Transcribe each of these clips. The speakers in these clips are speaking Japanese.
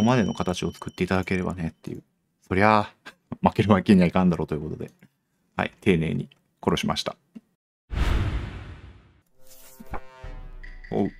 こまでの形を作っていただければねっていう。そりゃあ、負けるわけにはいかんだろうということで。はい、丁寧に殺しました。おう。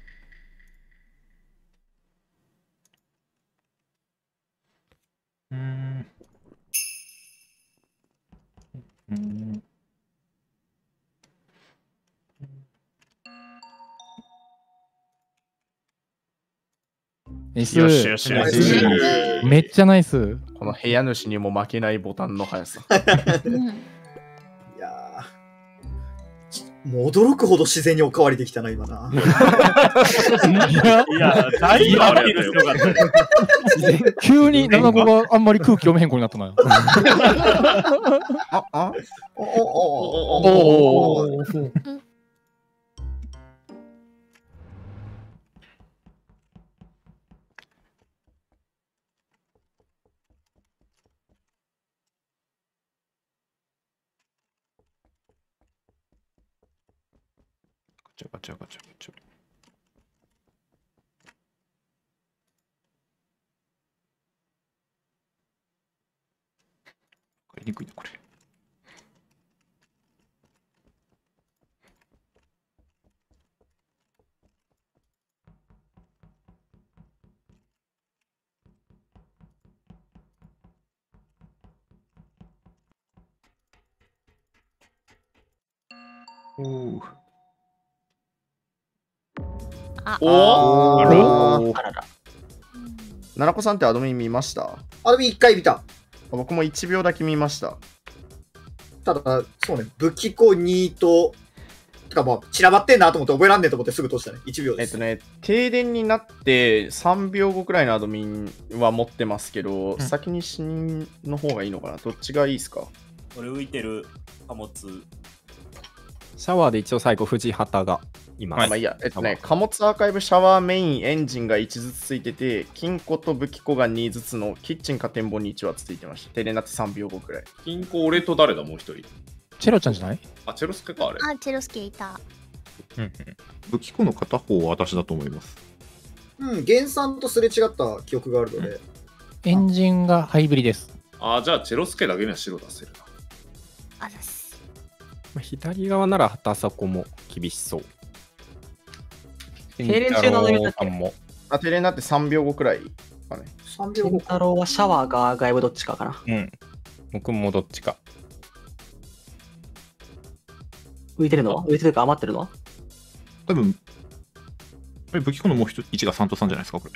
よしよしよし。めっちゃナイス。この部屋主にも負けないボタンの速さ。いやもう驚くほど自然におかわりできたな、今な。いや、大変悪いですよかった、ね。急に7個があんまり空気読めへん子になったなよ。ああおおおおおお。ガチャガチャガチャ。やりにくいなこれ。おお。おお、ななこさんってアドミン見ました？アドミン1回見た。僕も1秒だけ見ました。ただ、そうね、武器庫2と、てかまあ、散らばってんなと思って覚えらんねえと思ってすぐ通したね。1秒です。停電になって3秒後くらいのアドミンは持ってますけど、うん、先に死人の方がいいのかな？どっちがいいですか？俺浮いてる貨物。シャワーで一応最後、藤畑が。まあいいや、貨物アーカイブ、シャワーメイン、エンジンが1ずつついてて、金庫と武器庫が2ずつのキッチンか展望に1はついてました。停電になって3秒後くらい。金庫、俺と誰だ、もう1人。チェロちゃんじゃない？あ、チェロスケか、あれ。あ、チェロスケいた。武器庫の片方は私だと思います。うん、ゲンさんとすれ違った記憶があるので。エンジンがハイブリです。あ、じゃあチェロスケだけには白出せるな。あざす。左側なら、畑迫も厳しそう。停電中の飲み方も。あ、停電になって3秒後くらいかね。3秒後。慎太郎はシャワーが外部どっちかかな。うん。僕もどっちか。浮いてるのは浮いてるか余ってるのは多分、これ武器庫のもう1が3と3じゃないですか、これ。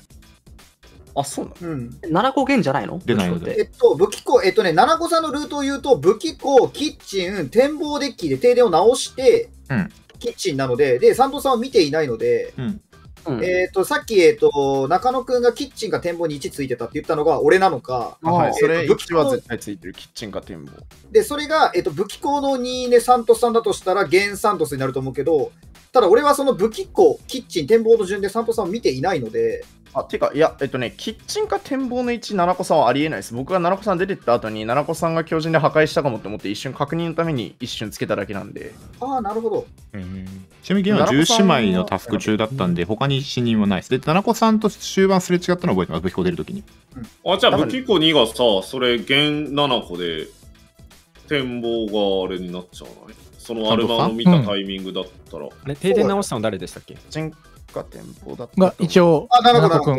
あ、そうなの？うん。7個限じゃないの？出ないので。武器庫、ね、7個さんのルートを言うと、武器庫、キッチン、展望デッキで停電を直して、うん。キッチンなので、で、サンドさんは見ていないので、うん、さっき、中野くんがキッチンか展望に1ついてたって言ったのが俺なのか、はい、それ1は絶対ついてる、キッチンか展望。で、それが、武器庫の2ね、サンドさんだとしたら、ゲンサンドスになると思うけど、ただ俺はその武器庫、キッチン、展望の順でサンドさんを見ていないので、あ、てか、いや、キッチンか展望の位置、奈々子さんはありえないです。僕が奈々子さん出てった後に、奈々子さんが強靭で破壊したかもって思って、一瞬確認のために一瞬つけただけなんで。ああ、なるほど。ちなみに、今、10姉妹のタスク中だったんで、他に死人はないです。で、奈々子さんと終盤すれ違ったの覚えてます、武器庫出るときに。うん、あ、じゃあ、武器庫2がさ、それ、現7個で、展望があれになっちゃうない？そのアルバムを見たタイミングだったら。あれ、停電直したの誰でしたっけ？が一応、あ、ななこくん。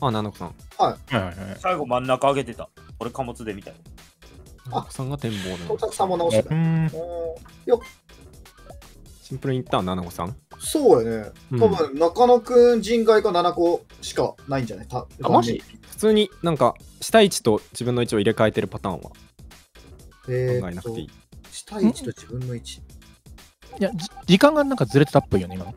あ、ななこさん。はい。最後真ん中上げてた。俺、貨物でみたいな。あ、さんが展望の。トタクさんも直してた。よシンプルインターン、ななこさん。そうやね。多分、中野くん、人外かななこしかないんじゃない？あ、マジ？普通になんか、下位置と自分の位置を入れ替えてるパターンは考えなくていい。下位置と自分の位置。いや、時間がなんかずれてたっぽいよね、今。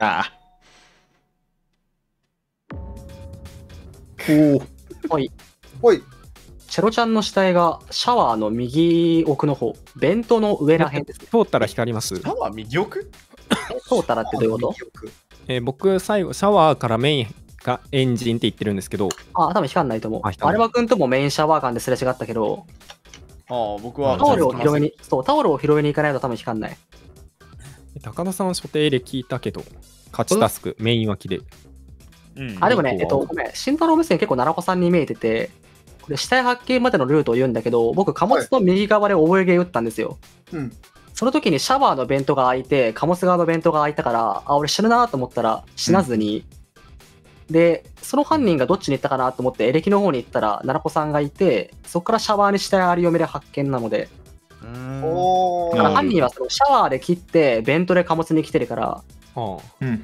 ああ。おお。ほい。ほい。チェロちゃんの死体がシャワーの右奥の方、ベントの上らへんです、ね。通ったら光ります。シャワー右奥？通ったらってどういうこと？僕、最後、シャワーからメインがエンジンって言ってるんですけど。ああ、多分光んないと思う。アルバ君ともメインシャワー間ですれ違ったけど。ああ、僕はタオルを広めに、そう、タオルを広めに行かないと多分光んない。高田さんは所定で聞いたけど、勝ちタスク、メイン脇で。うん、あ、でもね、ごめん、慎太郎目線結構奈良子さんに見えてて、これ死体発見までのルートを言うんだけど、僕、貨物の右側で覚え毛打ったんですよ。うん、その時にシャワーの弁当が開いて、貨物側の弁当が開いたから、あ、俺死ぬなと思ったら死なずに、うん、で、その犯人がどっちに行ったかなと思って、エレキの方に行ったら奈良子さんがいて、そこからシャワーに死体あり読みで発見なので。だから犯人はそのシャワーで切ってベントで貨物に来てるから、貨物前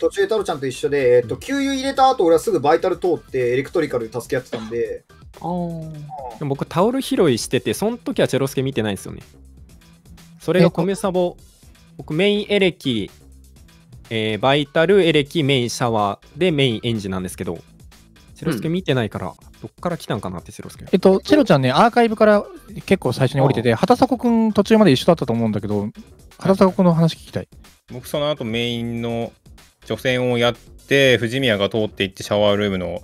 途中で太郎ちゃんと一緒で、給油入れた後俺はすぐバイタル通ってエレクトリカルで助け合ってたんで、僕タオル拾いしてて、その時はチェロスケ見てないんですよね。それが米サボ、僕メインエレキ、バイタルエレキメインシャワーでメインエンジンなんですけど、チェロスケ見てないから、どっから来たんかなって、チェロスケ。チェロちゃんね、アーカイブから結構最初に降りてて、畑迫くん途中まで一緒だったと思うんだけど、畑迫くんの話聞きたい。僕、その後メインの除染をやって、藤宮が通っていって、シャワールームの、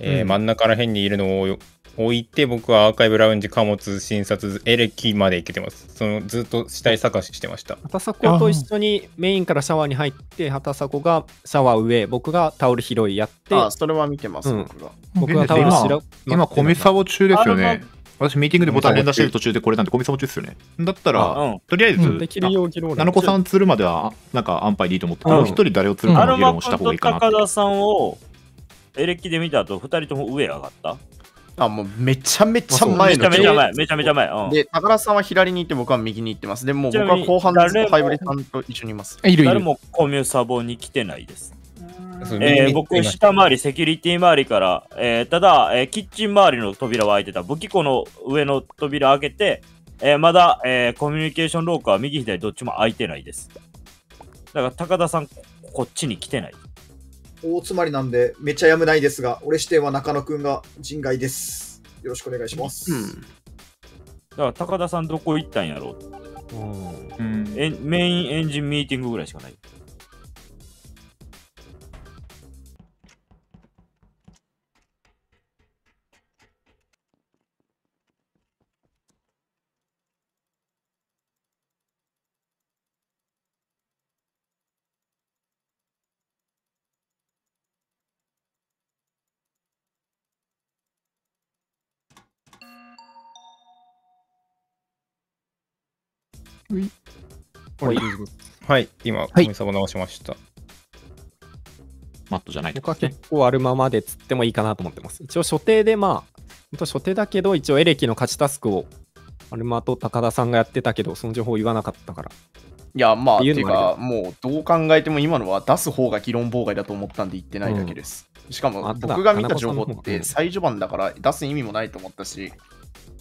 真ん中ら辺にいるのを置いて、僕はアーカイブラウンジ、貨物、診察、エレキまで行けてます。そのずっと死体探ししてました。畑迫と一緒にメインからシャワーに入って、畑迫がシャワー上、僕がタオル拾いやって。あ、それは見てます、僕がタオル拾い。今、米サボ中ですよね。私、ミーティングでボタン連打してる途中でこれなんて、米サボ中ですよね。だったら、とりあえず、七子さん釣るまでは、なんか安牌でいいと思って、もう一人誰を釣るかの議論をした方がいいかな。高田さんをエレキで見た後、二人とも上上がった。あ、もうめちゃめちゃ前の。めちゃめちゃ前。で、高田さんは左に行って、僕は右に行ってます。でも、僕は後半でハイブレさんと一緒にいます。誰もコミュサボに来てないです。僕、下回り、セキュリティ周りから、ただ、キッチン周りの扉は開いてた。武器庫の上の扉開けて、まだ、コミュニケーション廊下は右左どっちも開いてないです。だから、高田さん、こっちに来てない。大詰まりなんで、めちゃやむないですが、俺視点は中野くんが人外です。よろしくお願いします。うん、だから、高田さんどこ行ったんやろう、メインエンジンミーティングぐらいしかない。はい、今、コミサボ直しました。マットじゃない。僕は結構あるままで釣ってもいいかなと思ってます。一応、所定で、まあ、本当所定だけど、一応、エレキの勝ちタスクを、アルマと高田さんがやってたけど、その情報を言わなかったから。いや、まあ、っていうか、もう、どう考えても、今のは出す方が議論妨害だと思ったんで言ってないだけです。しかも、僕が見た情報って、最序盤だから、出す意味もないと思ったし。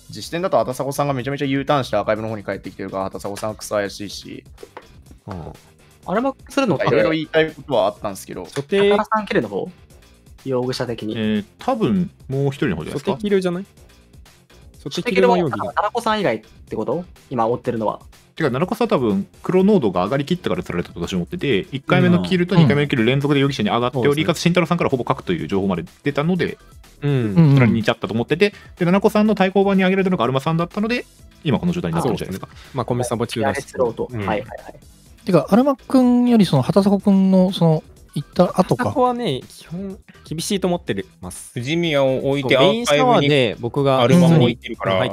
実点だと畑迫さんがめちゃめちゃ U ターンしてアーカイブの方に帰ってきてるから、畑迫さんはクソ怪しいし、あれもするのかいろいろ言いたいことはあったんですけど、畑迫さんキルの方容疑者的に、多分もう一人の方じゃないですか。畑キルじゃない、畑キルは奈良子さん以外ってこと、今追ってるのは。てか奈良子さんは多分黒濃度が上がりきったから釣られたと私思ってて、1回目のキルと2回目のキル連続で容疑者に上がっており、かつ慎太郎さんからほぼ書くという情報まで出たので、それに似ちゃったと思ってて、で、七子さんの対抗版に上げられたのがアルマさんだったので、今この状態になってるじゃないですか。まあ、米サボ中だし。てか、アルマくんより、その、畑迫くんの、その、行った後か。ここはね、基本、厳しいと思ってます。藤宮を置いて、アーカイブにで僕がアルマも置いてるから、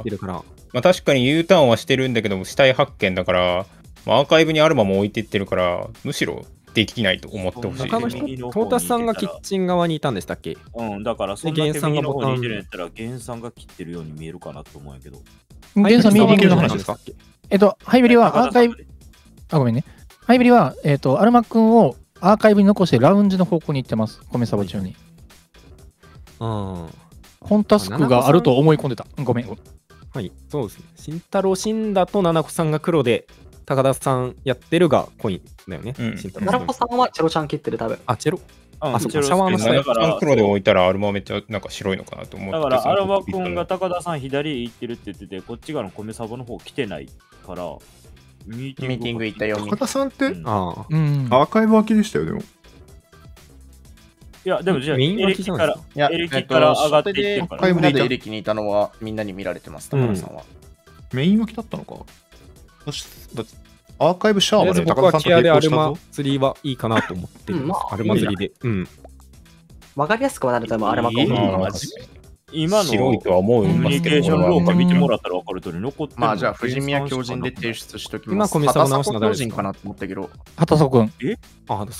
まあ、確かに U ターンはしてるんだけども、死体発見だから、アーカイブにアルマも置いてってるから、むしろ、できないと思ってほしい。他の人、トータスさんがキッチン側にいたんでしたっけ？だから、そのゲンさんがボタンにいるんやったら、ゲンさんが切ってるように見えるかなと思うんやけど。ゲンさんミーティングの話ですか？ハイブリはアーカイブ、あ、ごめんね。ハイブリは、アルマ君をアーカイブに残してラウンジの方向に行ってます。米サボ中に。本タスクがあると思い込んでた。ごめん。はい、そうですね。慎太郎、死んだと七子さんが黒で。高田さんやってるがコインだよね。奈良子さんはチェロちゃん切ってる多分。あ、チェロ。あ、そっか、シャワーの下だから。黒で置いたらアルマめっちゃなんか白いのかなと思って。だからアルマ君が高田さん左行ってるって言ってて、こっち側の米サボの方来てないから、ミーティング行ったよ。高田さんって、ああ、アーカイブ分けでしたよ、でも。いや、でもじゃあ、エレキから上がっていってるから。アーカイブでエレキにいたのはみんなに見られてます、高田さんは。メイン脇だったのか。アーカイブシャワーまで高田さんと並行したぞ。僕はアルマ釣りはいいかなと思ってます。アルマ釣りで。わかりやすくはなると思う、アルマコン。今のコミュニケーション廊下見てもらったらわかるとおり残ってる。まあじゃあ、富士宮狂人で提出しておきます。今、畑迫狂人かなと思ったけど。畑迫君。え？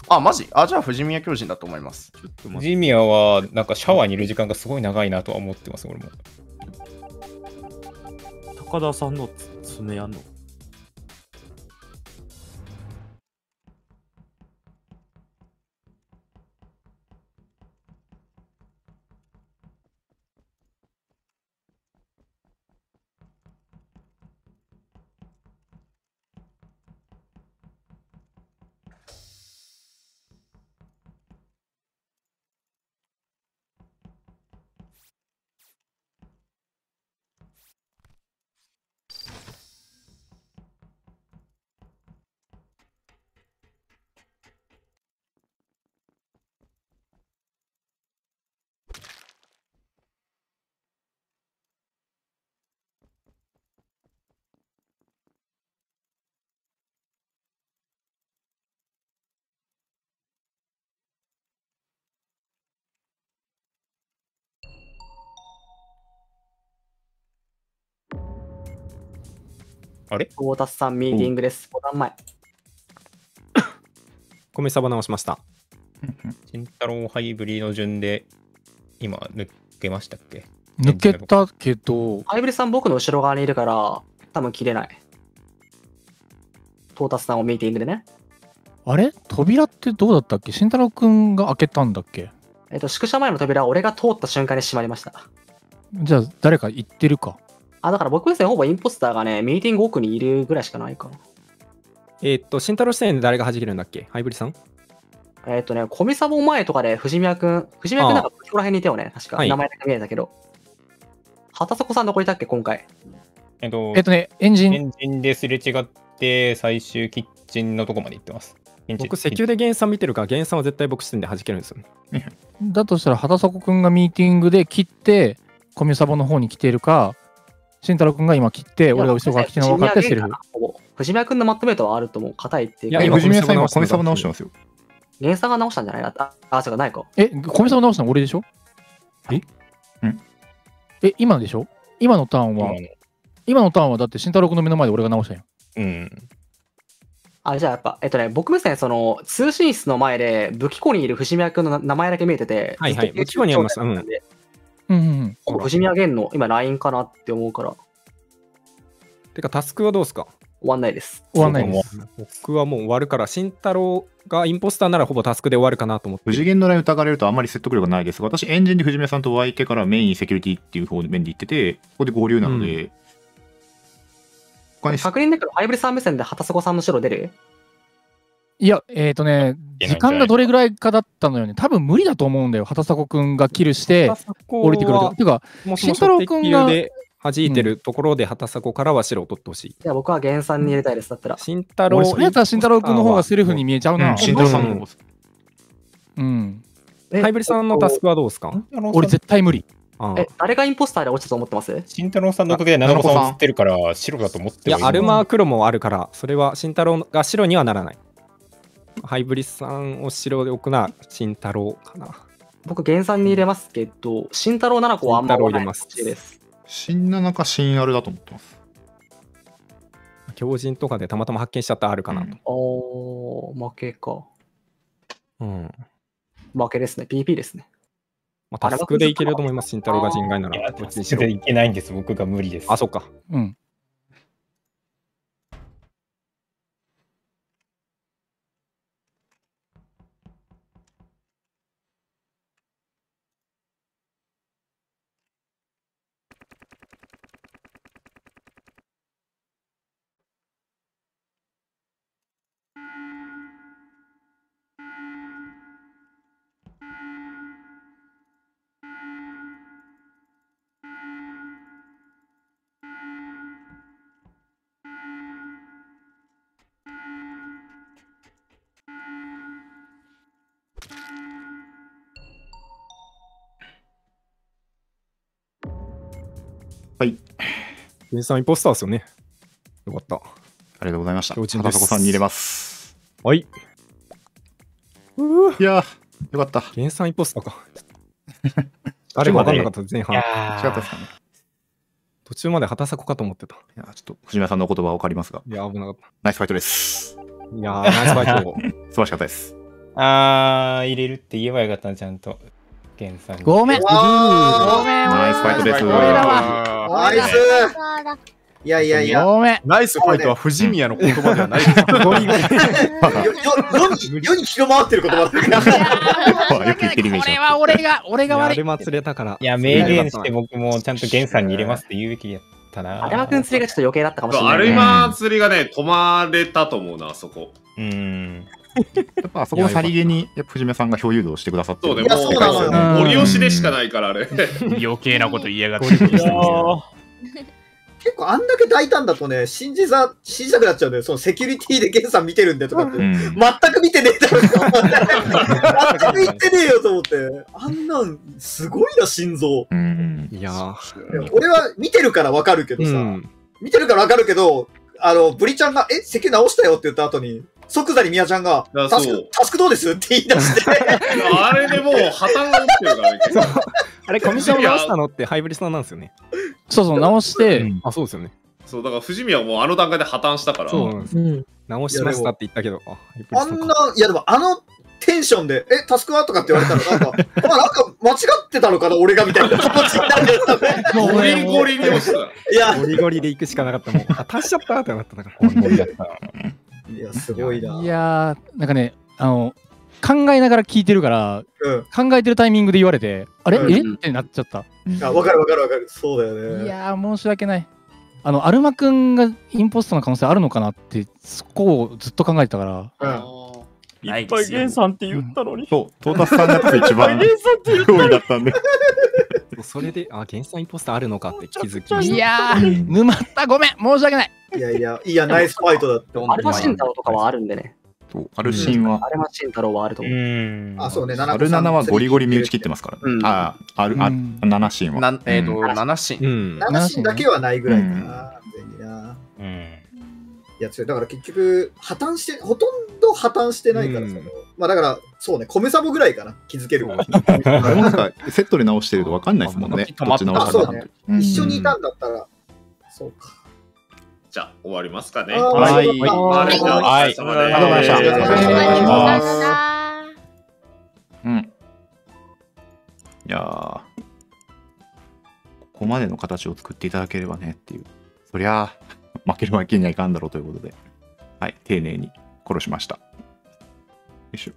あ、マジ？あ、じゃあ、富士宮狂人だと思います。富士宮は、なんかシャワーにいる時間がすごい長いなとは思ってます、俺も。高田さんの爪やんの？あれ？大田さん、ミーティングです。ボタン前。米サバ直しました。慎太郎ハイブリーの順で今抜けましたっけ？抜けたけど。ハイブリーさん、僕の後ろ側にいるから、多分切れない。トータスさんをミーティングでね。あれ？扉ってどうだったっけ？慎太郎くんが開けたんだっけ？宿舎前の扉は俺が通った瞬間に閉まりました。じゃあ、誰か行ってるか。あ、だから僕ですね、ほぼインポスターがね、ミーティング奥にいるぐらいしかないかな。慎太郎視点で誰が弾けるんだっけ？ハイブリさん？ね、コミサボ前とかで藤宮くん、なんかここら辺にいたよね、確か。名前だけ見えたけど。畑迫さんどこいたっけ、今回。エンジンですれ違って、最終キッチンのとこまで行ってます。僕、石油でゲンさん見てるから、ゲンさんは絶対僕視点で弾けるんですよね。だとしたら、畑迫くんがミーティングで切って、コミサボの方に来てるか、慎太郎君が今切って、俺が後ろから来ての分かってセリフ。藤宮君のマットメイトはあると思う、硬いっていうか。いや、今、藤宮さんはコミサボ直してますよ。ゲンさんが直したんじゃないな。あ、そうか、ないか。コミサボ直したの俺でしょ？今でしょ？今のターンはだって慎太郎君の目の前で俺が直したよ。あ、じゃあやっぱ、僕目線、その、通信室の前で武器庫にいる藤宮君の名前だけ見えてて、武器庫にあります。藤宮源の今 LINE かなって思うから。てかタスクはどうですか？終わんないです。終わんないです。僕はもう終わるから、慎太郎がインポスターならほぼタスクで終わるかなと思って。藤源の LINE 疑われるとあんまり説得力がないですが、私エンジンで藤宮さんと YK からメインセキュリティっていう方面で行ってて、ここで合流なので。確認だけど、ハイブリさん目線で畑迫さんの白出る？いや、時間がどれぐらいかだったのよね。多分無理だと思うんだよ。畑迫君がキルして、降りてくると。ていうか、慎太郎君が。弾いてるところで、畑迫からは白を取ってほしい。じゃあ僕は原産に入れたいです。だったら。慎太郎。それやったら慎太郎君の方がセルフに見えちゃうな。慎太郎さんの。ハイブリさんのタスクはどうですか？俺絶対無理。誰がインポスターで落ちたと思ってます？慎太郎さんのおかげで奈良子さん映ってるから、白だと思ってる。いや、アルマー黒もあるから、それは慎太郎が白にはならない。ハイブリさんを白で置くな、慎太郎かな。僕、原産に入れますけど、慎太郎ならこうあんまり入れます。新7か新 R だと思ってます。狂人とかでたまたま発見しちゃった R かなと。負けか。負けですね、PP ですね。タスクでいけると思います、慎太郎が人外なら。タスクでいけないんです、僕が無理です。あ、そっか。はい。ケンさん、インポスターですよね。よかった。ありがとうございました。畑迫さんに入れます。はい。いやー、よかった。ケンさん、インポスターか。あれが分かんなかった、前半。違ったですかね。途中まで畑迫かと思ってた。いや、ちょっと藤村さんのお言葉を借りますが。いや、危なかった。ナイスファイトです。いやー、ナイスファイト。素晴らしかったです。あー、入れるって言えばよかった、ちゃんと。ごめん、ナイスファイトです。ナイス。いやいやいや、ナイスファイトは藤宮の言葉ではないです。世に広まってる言葉です。これは俺が悪い。あれも釣れたから。いや、明言して僕もちゃんとゲンさんに入れますって言うべきやったな。アルマ君釣りがちょっと余計だったかもしれない。アルマ釣りがね、止まれたと思うな、あそこ。やっぱあそこのさりげに藤目さんが表誘導してくださって、そうね、もう折り押しでしかないから、あれ余計なこと言いやがって。結構あんだけ大胆だとね、信じたくなっちゃうんだよ。そのセキュリティでゲンさん見てるんでとかって、全く見てねえだろと思って、全く見てねえよと思って、あんなんすごいな、心臓。いや、俺は見てるからわかるけどさ、見てるからわかるけど、ブリちゃんが「え、セキュ直したよ」って言った後に即座にミヤちゃんが「タスクどうです?」って言い出して、あれでもう破綻が起きてるからね。あれコミッション直したのってハイブリさんなんですよね。そうそう、直して、あ、そうですよね。そうだから藤宮はもうあの段階で破綻したから、そうなんです、直しましたって言ったけど、あんな、いやでもあのテンションで「え、タスクは?」とかって言われたら、なんか間違ってたのかな俺がみたいな気持ちになるんですよね。ゴリゴリで押した。いや、ゴリゴリで行くしかなかった。もう足しちゃったってなったから。いや、すごいな。いやー、なんかね、考えながら聞いてるから、考えてるタイミングで言われて、あれ、えってなっちゃった。あ、わかるわかるわかる。そうだよね。いやー、申し訳ない。アルマくんがインポストの可能性あるのかなって、そこをずっと考えてたから。いっぱいゲンさんって言ったのに。そう、トータスさんだって一番脅威だったんで。それで、あ、ゲンさんインポストあるのかって気づきました。いやー、沼った、ごめん、申し訳ない。いやいや、いや、ナイスファイトだって。アルマシン太郎とかはあるんでね。アルシンは。アルマシン太郎はあると思う。あ、そうね、アル7はゴリゴリ身打ち切ってますから。あ、アル7シンは。7シン。7シンだけはないぐらいかな。いや、だから結局、ほとんど破綻してないから、まあだから、そうね、米サボぐらいかな、気づける。なんか、セットで直してると分かんないですもんね。あ、そうね。一緒にいたんだったら、そうか。じゃあ終わりますかね。はい。ありがとうございました。ありがとうございます。うん。いや、ここまでの形を作っていただければねっていう。そりゃ負けるわけにはいかんだろうということで、はい、丁寧に殺しました。よいしょ。